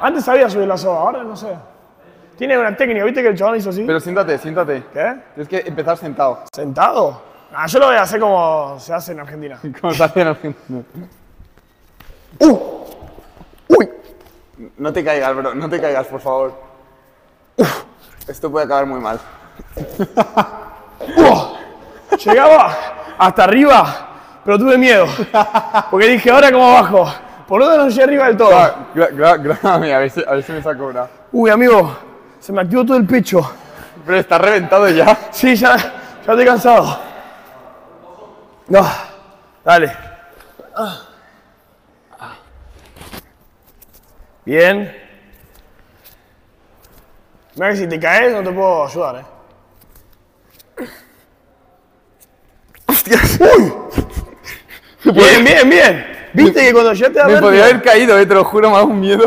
Antes sabía subir la soga, ahora no sé. Tiene una técnica, ¿viste que el chabón hizo así? Pero siéntate, siéntate. ¿Qué? Tienes que empezar sentado. ¿Sentado? Ah, yo lo voy a hacer como se hace en Argentina. Como se hace en Argentina. ¡Uy! ¡Uy! No te caigas, bro, no te caigas, por favor. Uf. Esto puede acabar muy mal. Llegaba hasta arriba, pero tuve miedo. Porque dije, ahora como abajo. Por lo menos llegué arriba del todo. Grábame, a ver si me saco una. Uy, amigo, se me activó todo el pecho. Pero está reventado ya. Sí, ya estoy cansado. No, dale. Bien. Mira que si te caes no te puedo ayudar, ¡Hostias! ¡Uy! Bien, bien, bien. ¿Viste que cuando ya te da vértigo? Me podría haber caído, te lo juro, me da un miedo.